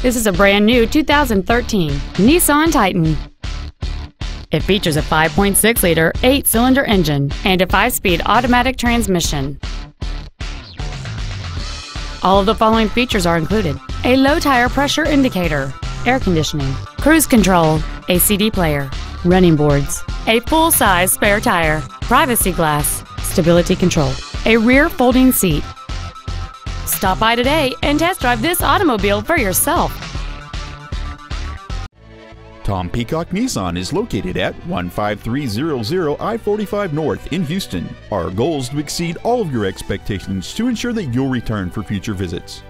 This is a brand new 2013 Nissan Titan. It features a 5.6-liter 8-cylinder engine and a 5-speed automatic transmission. All of the following features are included: a low tire pressure indicator, air conditioning, cruise control, a CD player, running boards, a full-size spare tire, privacy glass, stability control, a rear folding seat. Stop by today and test drive this automobile for yourself. Tom Peacock Nissan is located at 15300 I-45 North in Houston. Our goal is to exceed all of your expectations to ensure that you'll return for future visits.